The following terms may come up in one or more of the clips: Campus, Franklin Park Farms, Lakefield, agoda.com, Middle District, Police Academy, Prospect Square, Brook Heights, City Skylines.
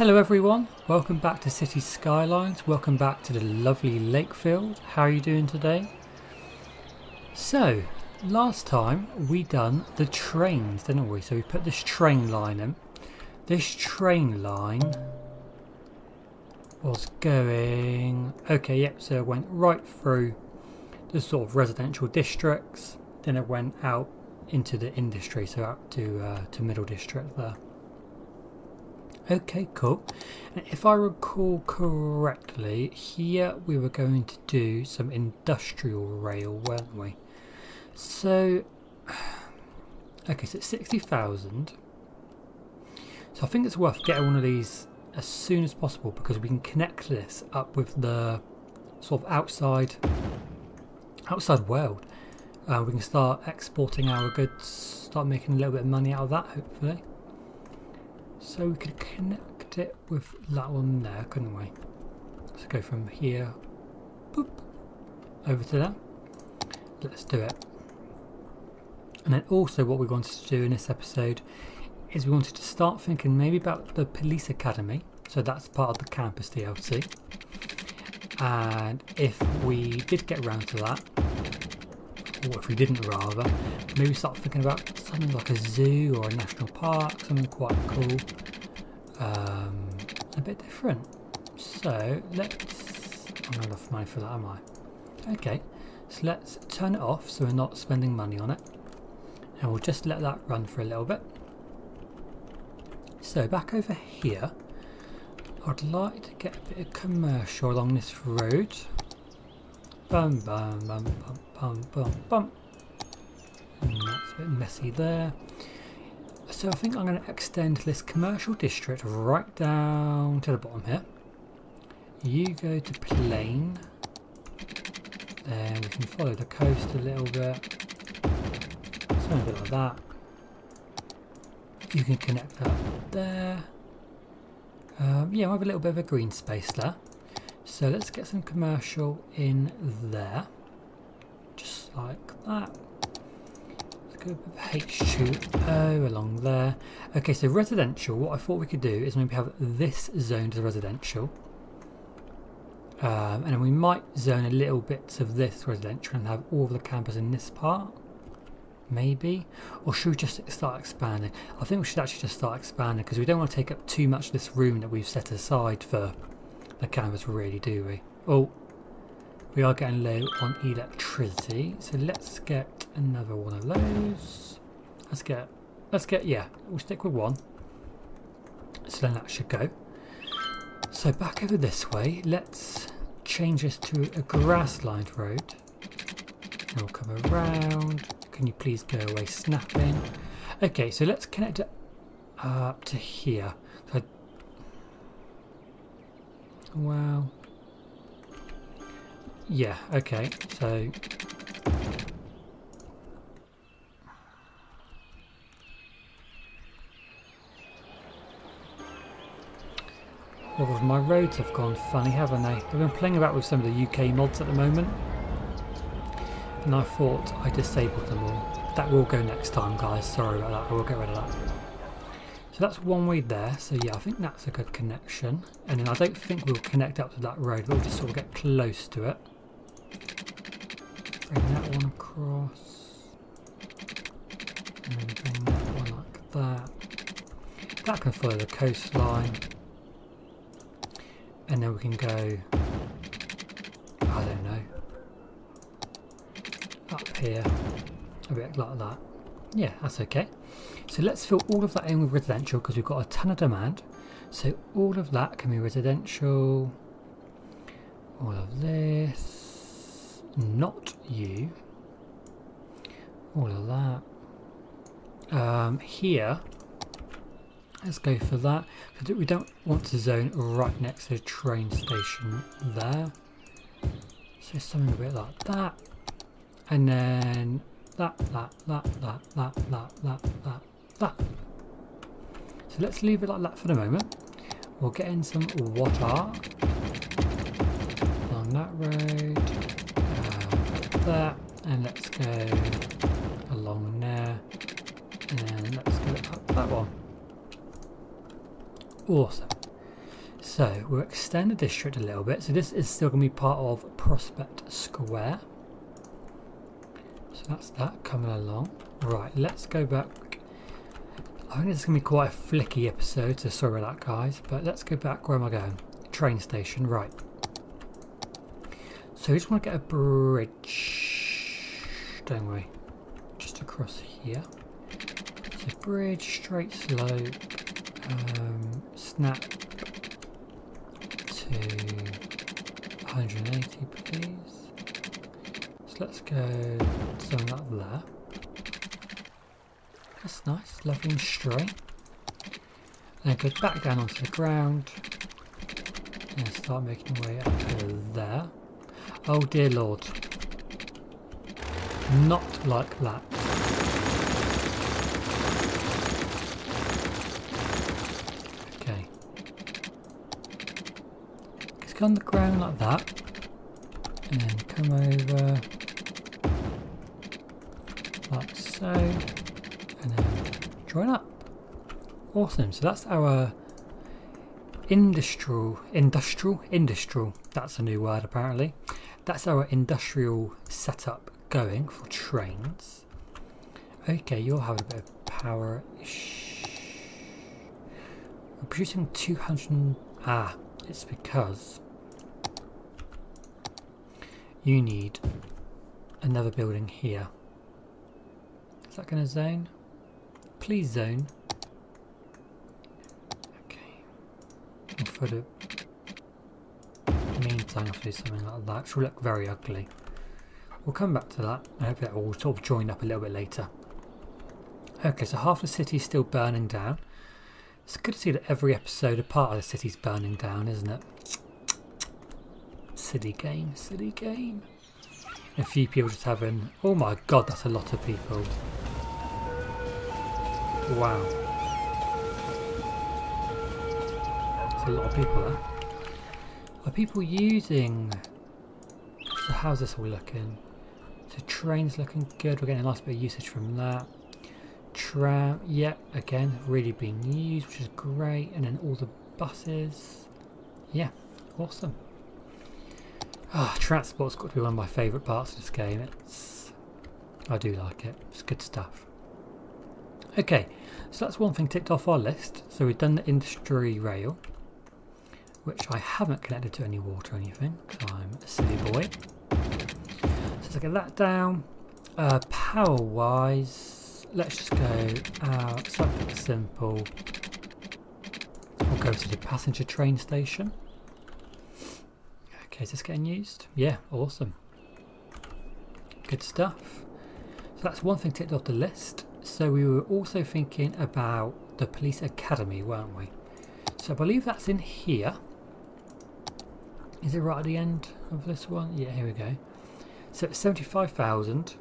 Hello everyone, welcome back to City Skylines, welcome back to the lovely Lakefield. How are you doing today? So, last time we done the trains, didn't we? So we put this train line in. This train line was going... Okay, yep, so it went right through the sort of residential districts, then it went out into the industry, so up to Middle District there. Okay, cool. And if I recall correctly, here we were going to do some industrial rail, weren't we? So, okay, so it's 60,000. So I think it's worth getting one of these as soon as possible because we can connect this up with the sort of outside world. We can start exporting our goods, start making a little bit of money out of that, hopefully. So we could connect it with that one there, couldn't we? Let's go from here, boop, over to there. Let's do it. And then also what we wanted to do in this episode is we wanted to start thinking maybe about the police academy. So that's part of the campus DLC. And if we did get around to that, or if we didn't rather, maybe start thinking about something like a zoo or a national park, something quite cool, a bit different. So let's, I'm not enough money for that, am I? Okay, so let's turn it off so we're not spending money on it, and we'll just let that run for a little bit. So back over here, I'd like to get a bit of commercial along this road. Bum bum bum bum bum bum bum. And that's a bit messy there. So I think I'm going to extend this commercial district right down to the bottom here. You go to plain. Then we can follow the coast a little bit. Something a bit like that. You can connect that up there. Yeah, I have a little bit of a green space there. So let's get some commercial in there, just like that. Let's go with H2O along there. Okay, so residential, what I thought we could do is maybe have this zoned as residential. And then we might zone a little bits of this residential and have all of the campus in this part, maybe. Or should we just start expanding? I think we should actually just start expanding because we don't want to take up too much of this room that we've set aside for the canvas, really, do we? Oh, we are getting low on electricity, so let's get another one of those. Let's get yeah, we'll stick with one, so then that should go. So back over this way, let's change this to a grass-lined road and we'll come around. Can you please go away snapping? Okay, so let's connect it up to here. So well, yeah, okay, so all of my roads have gone funny, haven't they? I've been playing about with some of the UK mods at the moment and I thought I disabled them all. That will go next time, guys, sorry about that, I will get rid of that. So that's one way there, so yeah, I think that's a good connection. And then I don't think we'll connect up to that road, we'll just sort of get close to it. Bring that one across. And then bring that one like that. That can follow the coastline. And then we can go, I don't know, up here, a bit like that. Yeah, that's okay. So let's fill all of that in with residential because we've got a ton of demand. So all of that can be residential. All of this, not you. All of that. Here, let's go for that. So we don't want to zone right next to the train station there. So something a bit like that. And then that. So let's leave it like that for the moment. We'll get in some water along that road, there, and let's go along there, and let's go up that one. Awesome. So we'll extend the district a little bit. So this is still going to be part of Prospect Square. So that's that coming along. Right, let's go back. I think it's going to be quite a flicky episode, so sorry about that, guys. But let's go back. Where am I going? Train station, right. So we just want to get a bridge, don't we? Just across here. So bridge, straight slope, snap to 180, please. So let's go something up there. That's nice, lovely and straight. And then go back down onto the ground and start making our way up over there. Oh dear lord. Not like that. Okay. Just go on the ground like that. And then come over. Like so. And then join up. Awesome. So that's our industrial. That's a new word apparently. That's our industrial setup going for trains. Okay, you'll have a bit of power. We're producing 200. Ah, it's because you need another building here. Is that going to zone? Please zone. Okay. And for the meantime, I'll do something like that. She'll look very ugly. We'll come back to that. I hope that will sort of join up a little bit later. Okay, so half the city is still burning down. It's good to see that every episode a part of the city's burning down, isn't it? Silly game, silly game. A few people just having... Oh my god, that's a lot of people. Wow. That's a lot of people there. Are people using... So how's this all looking? So train's looking good, we're getting a nice bit of usage from that. Tram, yep, again, really being used, which is great. And then all the buses. Yeah, awesome. Ah, transport's got to be one of my favourite parts of this game. I do like it, it's good stuff. Okay, so that's one thing ticked off our list. So we've done the industry rail, which I haven't connected to any water or anything, because I'm a silly boy. So let's get that down. Power wise, let's just go out, something simple. We'll go to the passenger train station. Okay, is this getting used? Yeah, awesome. Good stuff. So that's one thing ticked off the list. So we were also thinking about the police academy, weren't we? So I believe that's in here. Is it right at the end of this one? Yeah, here we go. So it's 75,000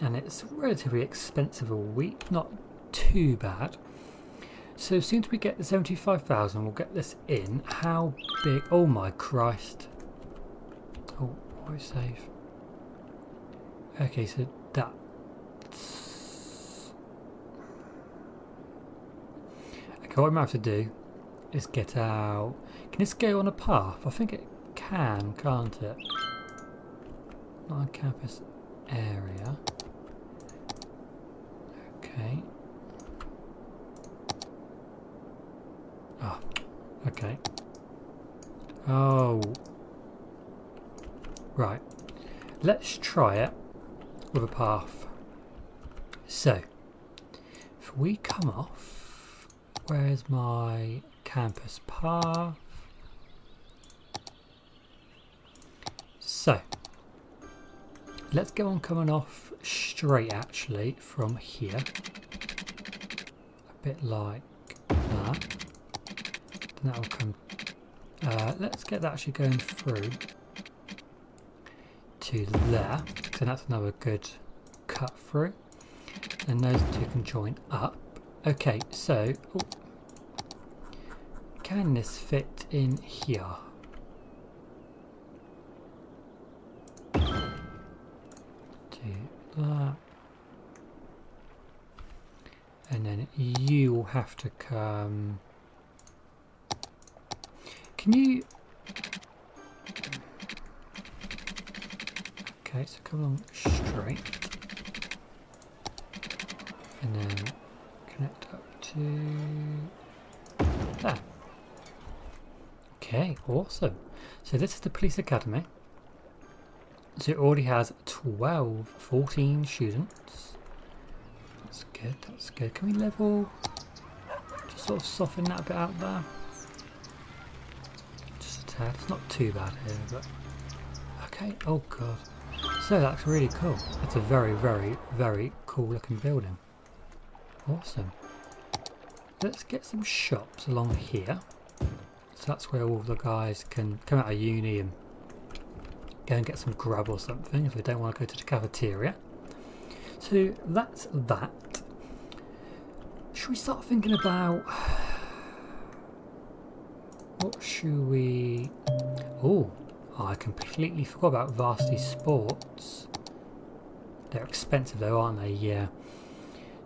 and it's relatively expensive a week, not too bad. So as soon as we get the 75,000, we'll get this in. How big? Oh my Christ. Oh, always save. Okay, so that's... Okay, what I'm going to have to do is get out. Can this go on a path? I think it can, can't it? Not on campus area. Okay. Oh, okay. Oh. Right. Let's try it with a path. So, if we come off, where's my campus path? So, let's go on coming off straight actually from here. A bit like that. And that'll come. Let's get that actually going through to there. So that's another good cut through. And those two can join up. Okay, so. Ooh, can this fit in here? Do that. And then you will have to come... Can you... Okay, so come along straight. And then connect up to... There. Okay, awesome. So this is the police academy. So it already has 14 students. That's good, that's good. Can we level? Just sort of soften that bit out there. Just a tad. It's not too bad here, but... Okay, oh god. So that's really cool. That's a very, very, very cool looking building. Awesome. Let's get some shops along here. So that's where all the guys can come out of uni and go and get some grub or something if they don't want to go to the cafeteria. So that's that. Should we start thinking about what should we... Oh, I completely forgot about Varsity Sports. They're expensive though, aren't they? Yeah.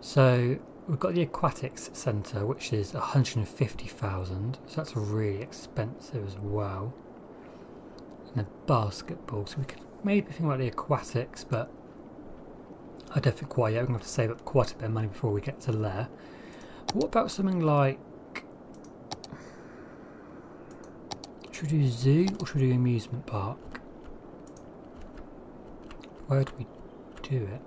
So we've got the Aquatics Centre, which is 150,000, so that's really expensive as well. And then basketball, so we could maybe think about the aquatics, but I don't think quite yet. We're going to have to save up quite a bit of money before we get to there. But what about something like... Should we do zoo or should we do amusement park? Where do we do it?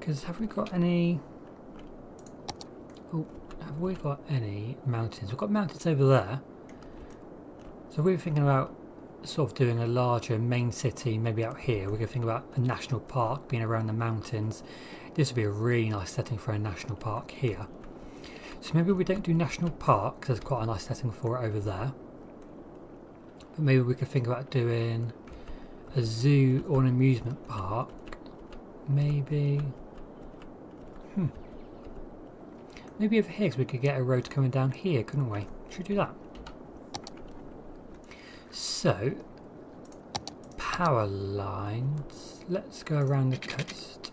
Because have we got any... Oh, have we got any mountains? We've got mountains over there. So we were thinking about sort of doing a larger main city, maybe out here. We're going to think about a national park being around the mountains. This would be a really nice setting for a national park here. So maybe we don't do national park, because there's quite a nice setting for it over there. But maybe we could think about doing a zoo or an amusement park. Maybe... Maybe over here, because we could get a road coming down here, couldn't we? Should we do that? So, power lines. Let's go around the coast.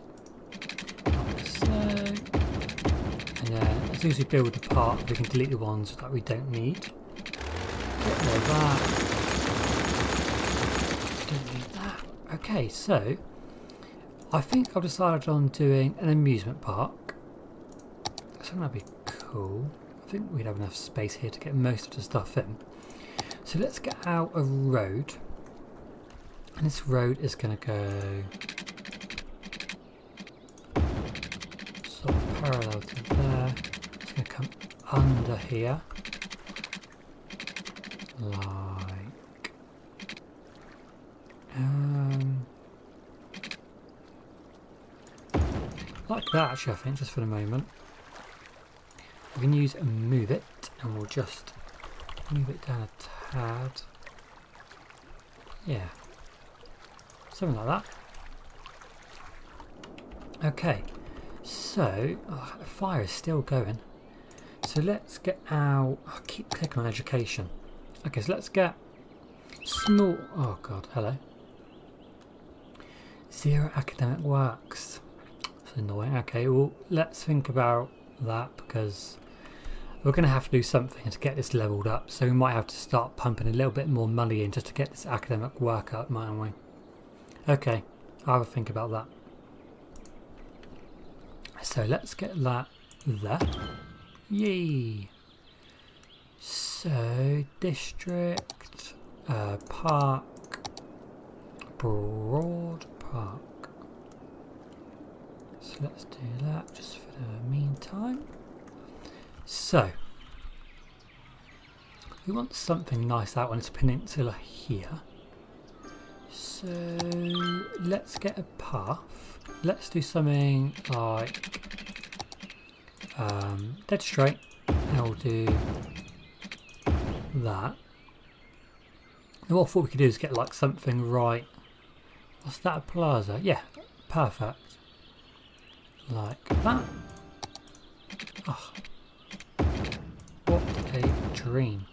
Like so. And then, as soon as we build the park, we can delete the ones that we don't need. Get rid of that. Don't need that. Okay, so, I think I've decided on doing an amusement park. So that'd be cool. I think we'd have enough space here to get most of the stuff in. So let's get out a road. And this road is going to go sort of parallel to there. It's going to come under here. Like... like that actually, I think, just for the moment. We can use move it, and we'll just move it down a tad. Yeah, something like that. Okay, so the fire is still going. So let's get our... I keep clicking on education. Okay, so let's get small... Oh god, hello. Zero academic works. That's annoying. Okay, well let's think about that, because we're going to have to do something to get this levelled up, so we might have to start pumping a little bit more money in just to get this academic work up, mightn't we? Okay, I'll have a think about that. So let's get that there. Yay! So, district, park, broad park. So let's do that just for the meantime. So, we want something nice out on this peninsula here. So, let's get a path. Let's do something like dead straight. And we'll do that. And what I thought we could do is get like something right. What's that, a plaza? Yeah, perfect. Like that. Oh. Dream.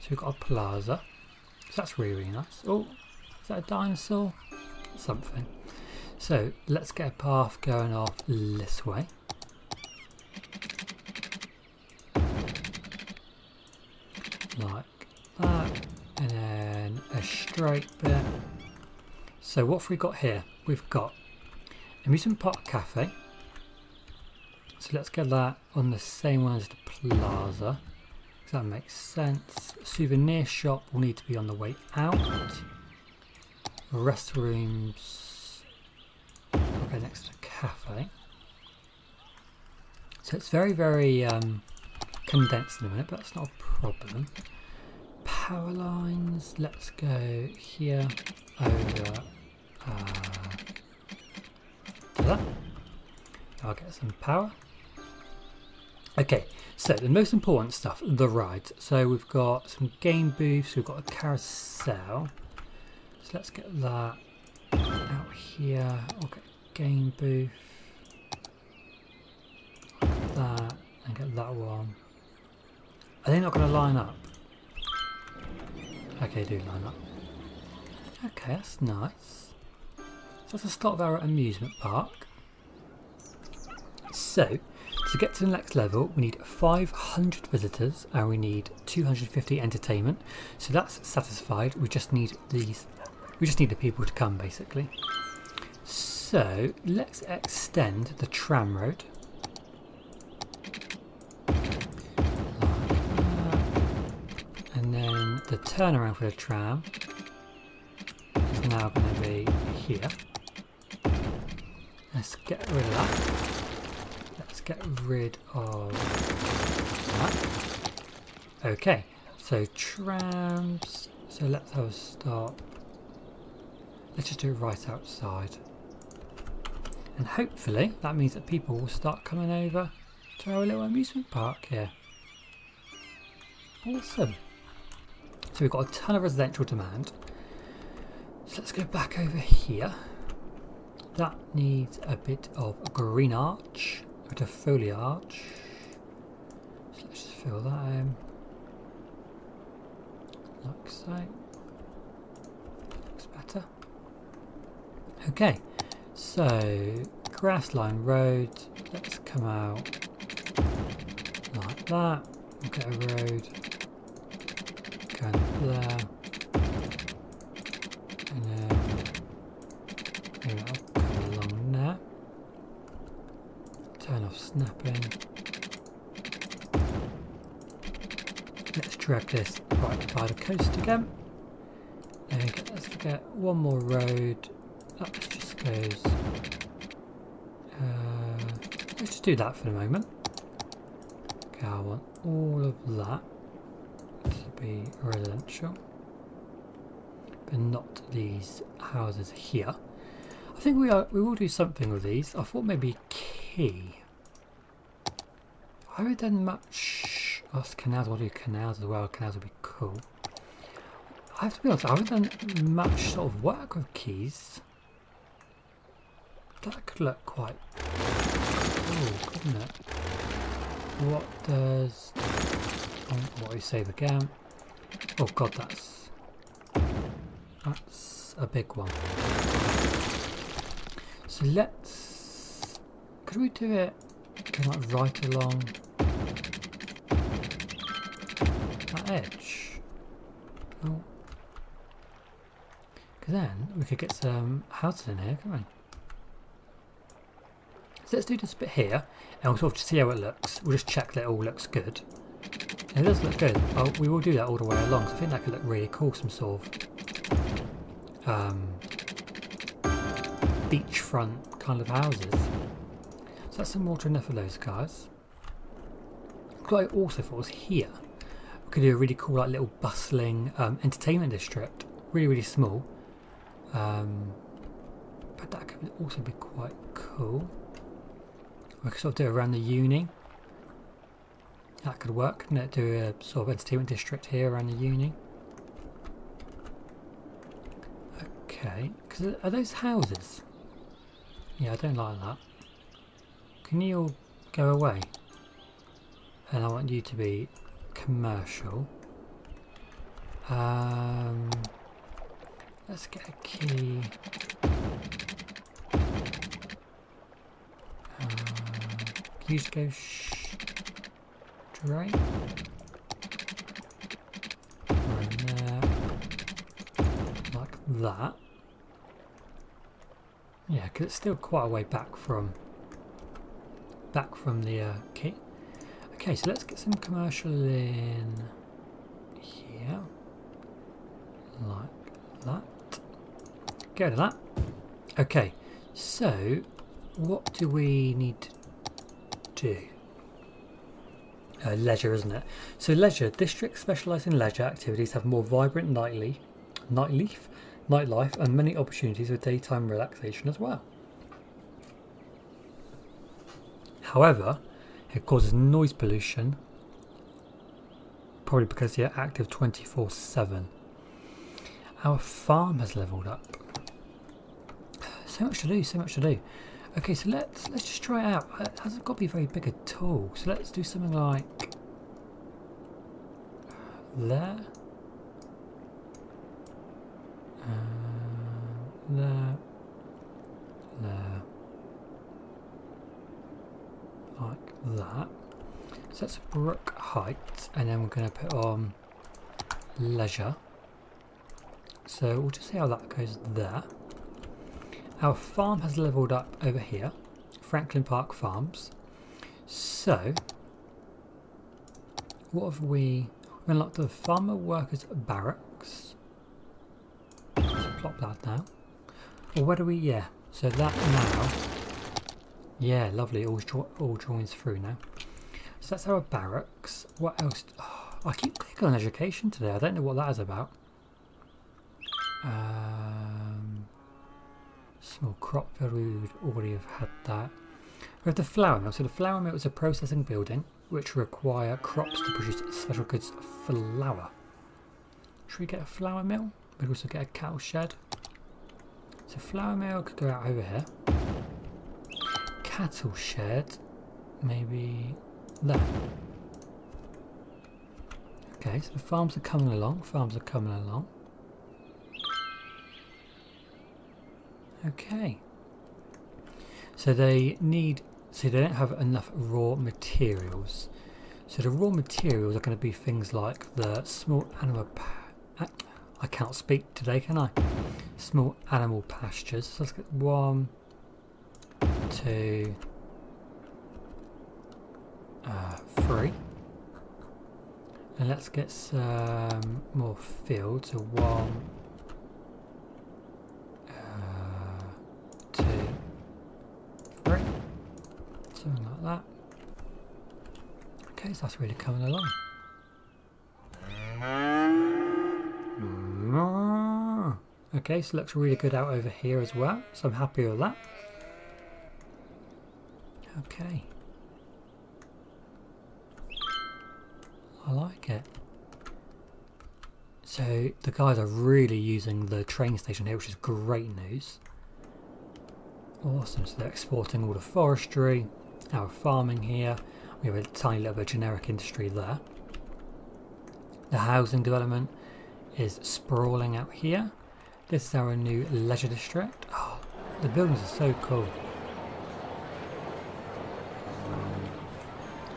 So we've got a plaza, so that's really, really nice. Oh, is that a dinosaur? Something. So let's get a path going off this way. Like that. And then a straight bit. So what have we got here? We've got Amusement Park Cafe. So let's get that on the same one as the plaza. Does that make sense? Souvenir shop will need to be on the way out. Restrooms. Okay, next to the cafe. So it's very condensed in a minute, but that's not a problem. Power lines. Let's go here over to that. I'll get some power. Okay, so the most important stuff, the rides. So we've got some game booths, we've got a carousel. So let's get that out here. I'll get a game booth. I'll get that and get that one. Are they not going to line up? Okay, they do line up. Okay, that's nice. So that's a start of our amusement park. So, to get to the next level, we need 500 visitors and we need 250 entertainment. So that's satisfied. We just need these. We just need the people to come, basically. So let's extend the tram road. And then the turnaround for the tram is now going to be here. Let's get rid of that. Get rid of that. Okay, so trams. So let's have a stop. Let's just do it right outside. And hopefully that means that people will start coming over to our little amusement park here. Awesome. So we've got a ton of residential demand. So let's go back over here. That needs a bit of green arch. Bit of foliage, so let's just fill that in, like so. Looks better. Okay, so grassline road, let's come out like that. We'll get a road going up there, and then up along there. Turn off snapping. Let's drag this right by the coast again. And let's get one more road. That just goes. Let's just do that for the moment. Okay, I want all of that to be residential, but not these houses here. I think we will do something with these. I thought maybe key. I would then match us canals. We'll do canals as well. Canals would be cool. I have to be honest, I would then match sort of work with keys. That could look quite cool, couldn't it? What does... Oh, what we save again. Oh god, that's a big one. So let's... Could we do it... like right along that edge. Oh. Because then we could get some houses in here, can't we? So let's do this bit here and we'll sort of just see how it looks. We'll just check that it all looks good. And it does look good. Oh, we will do that all the way along. So I think that could look really cool. Some sort of beachfront kind of houses. So that's some water enough for those guys. What I also thought was here, we could do a really cool like little bustling entertainment district. Really, really small. But that could also be quite cool. We could sort of do it around the uni. That could work, couldn't it? Do a sort of entertainment district here around the uni. Okay, because are those houses? Yeah, I don't like that. Can you all go away? And I want you to be commercial. Let's get a key. You just go straight. Like that. Yeah, because it's still quite a way back from the key. Okay, so let's get some commercial in here, like that. Go to that. Okay, so what do we need to do? Leisure, isn't it? So leisure districts specialise in leisure activities, have more vibrant nightlife and many opportunities for daytime relaxation as well. However, it causes noise pollution, probably because they're active 24/7. Our farm has levelled up. So much to do, so much to do. Okay, so let's just try it out. It hasn't got to be very big at all. So let's do something like there. There, like that. So that's Brook Heights, and then we're going to put on leisure. So we'll just see how that goes there. Our farm has leveled up over here, Franklin Park Farms. So what have we unlocked? The farmer workers barracks. Plop that down. Or where do we? Yeah. So that now. Yeah, lovely. All joins through now. So that's our barracks. What else? Oh, I keep clicking on education today. I don't know what that is about. Small crop field. We would already have had that. We have the flour mill. So the flour mill is a processing building which require crops to produce special goods flour. Should we get a flour mill? We'd also get a cattle shed. So flour mill could go out over here. Cattle shed, maybe there. Okay, so the farms are coming along. Okay. So they need. So they don't have enough raw materials. So the raw materials are going to be things like the small animal. I can't speak today, can I? Small animal pastures. So let's get 1, 2, 3. And let's get some more fields. So 1, 2, 3. Something like that. Okay, so that's really coming along. Okay, so looks really good out over here as well, so I'm happy with that. Okay. I like it. So the guys are really using the train station here, which is great news. Awesome, so they're exporting all the forestry, our farming here. We have a tiny little bit of generic industry there. The housing development is sprawling out here. This is our new leisure district. Oh, the buildings are so cool.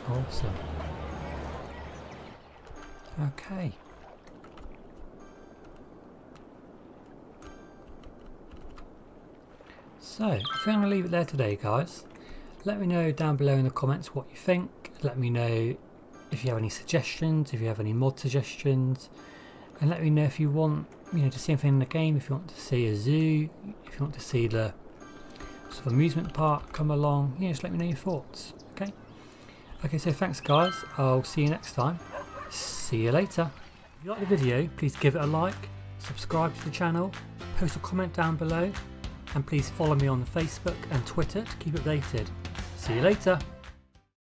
Awesome. Okay. So, I think I'm going to leave it there today, guys. Let me know down below in the comments what you think. Let me know if you have any suggestions, if you have any mod suggestions. And let me know if you want, you know, to see anything in the game, if you want to see a zoo, if you want to see the sort of amusement park come along, you know, just let me know your thoughts, okay? Okay, so thanks guys, I'll see you next time. See you later. If you like the video, please give it a like, subscribe to the channel, post a comment down below, and please follow me on Facebook and Twitter to keep updated. See you later.